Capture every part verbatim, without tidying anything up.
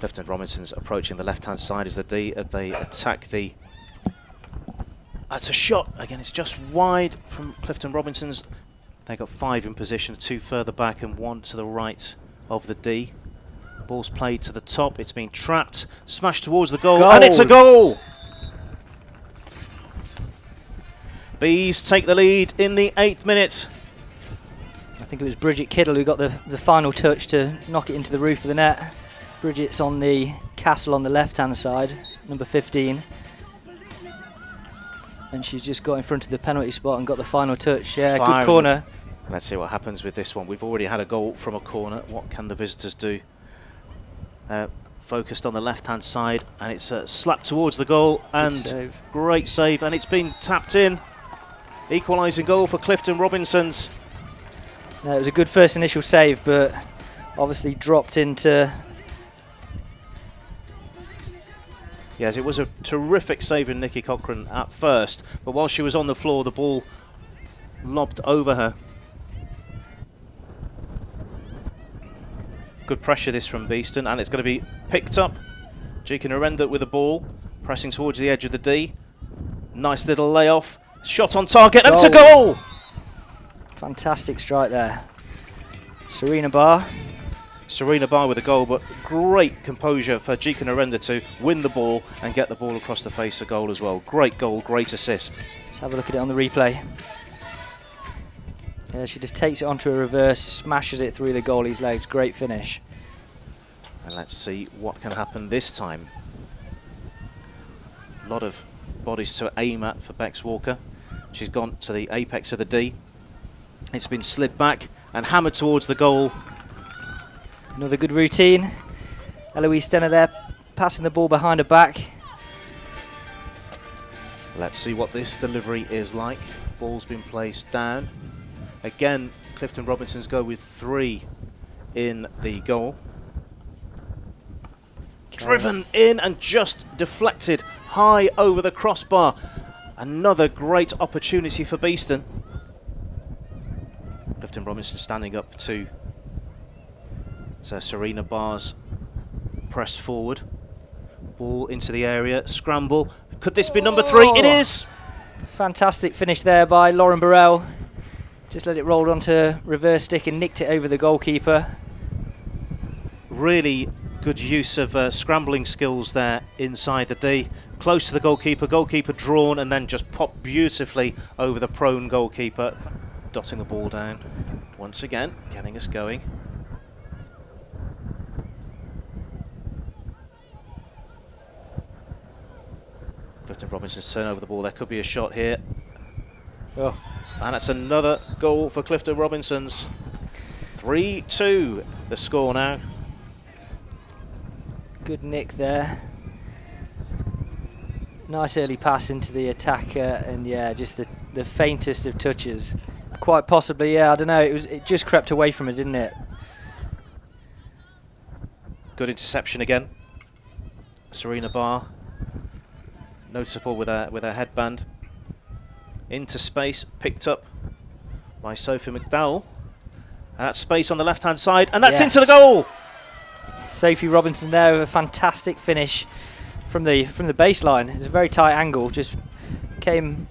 Clifton Robinson's approaching the left-hand side as the D as they attack the... That's a shot. Again, it's just wide from Clifton Robinson's. They got five in position, two further back and one to the right of the D. Ball's played to the top. It's been trapped, smashed towards the goal, goal. And it's a goal! Bees take the lead in the eighth minute. I think it was Bridget Kittle who got the, the final touch to knock it into the roof of the net. Bridget's on the castle on the left-hand side, number fifteen. And she's just got in front of the penalty spot and got the final touch. Yeah, Fire. Good corner. Let's see what happens with this one. We've already had a goal from a corner. What can the visitors do? Uh, focused on the left-hand side, and it's uh, slapped towards the goal. And save. Great save, and it's been tapped in. Equalising goal for Clifton Robinson's. No, it was a good first initial save, but obviously dropped into... Yes, it was a terrific save in Nicki Cochrane at first, but while she was on the floor, the ball lobbed over her. Good pressure this from Beeston, and it's going to be picked up. Jekin Arenda with the ball, pressing towards the edge of the D. Nice little layoff. Shot on target, and it's a goal! Fantastic strike there. Serena Barr. Serena Barr with a goal, but great composure for Jekin Arenda to win the ball and get the ball across the face of goal as well. Great goal, great assist. Let's have a look at it on the replay. Yeah, she just takes it onto a reverse, smashes it through the goalie's legs. Great finish. And let's see what can happen this time. A lot of bodies to aim at for Bex Walker. She's gone to the apex of the D. It's been slid back and hammered towards the goal. Another good routine. Eloise Denner there, passing the ball behind her back. Let's see what this delivery is like. Ball's been placed down. Again, Clifton Robinson's go with three in the goal. Driven in and just deflected high over the crossbar. Another great opportunity for Beeston. Clifton Robinson standing up to... So Serena Barr's press forward, ball into the area, scramble. Could this be number three? Oh. It is! Fantastic finish there by Lauren Burrell. Just let it roll onto reverse stick and nicked it over the goalkeeper. Really good use of uh, scrambling skills there inside the D. Close to the goalkeeper, goalkeeper drawn, and then just popped beautifully over the prone goalkeeper. Dotting the ball down once again, getting us going. Clifton Robinson's turn over the ball. There could be a shot here. Oh. And that's another goal for Clifton Robinson's. three two the score now. Good nick there. Nice early pass into the attacker, and yeah, just the, the faintest of touches. Quite possibly, yeah, I don't know. It was it just crept away from her, didn't it? Good interception again. Serena Barr. Noticeable with her, with her headband. Into space, picked up by Sophie McDowell. That space on the left-hand side, and that's yes. into the goal! Sophie Robinson there with a fantastic finish from the from the baseline. It's a very tight angle, just came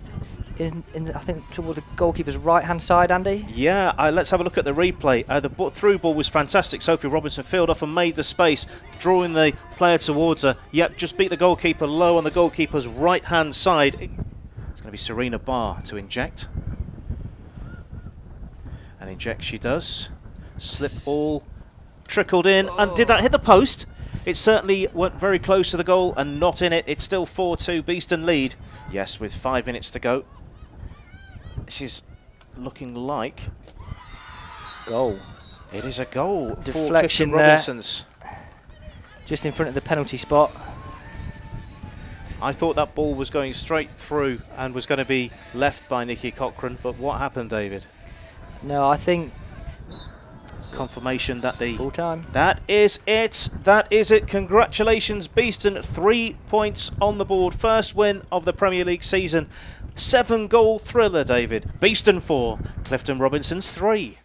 in, in I think, towards the goalkeeper's right-hand side, Andy? Yeah, uh, let's have a look at the replay. Uh, the b through ball was fantastic. Sophie Robinson filled off and made the space, drawing the player towards her. Yep, just beat the goalkeeper low on the goalkeeper's right-hand side. It's going to be Serena Barr to inject. And inject she does. Slip ball, trickled in, oh. and did that hit the post? It certainly went very close to the goal and not in it. It's still four two, Beeston lead. Yes, with five minutes to go. This is looking like goal. It is a goal. Deflection for Clifton Robinson's. Just in front of the penalty spot. I thought that ball was going straight through and was going to be left by Nicki Cochrane, but what happened, David? No, I think confirmation that the full time. That is it. That is it. Congratulations, Beeston. Three points on the board. First win of the Premier League season. Seven goal thriller, David. Beeston four, Clifton Robinson's three.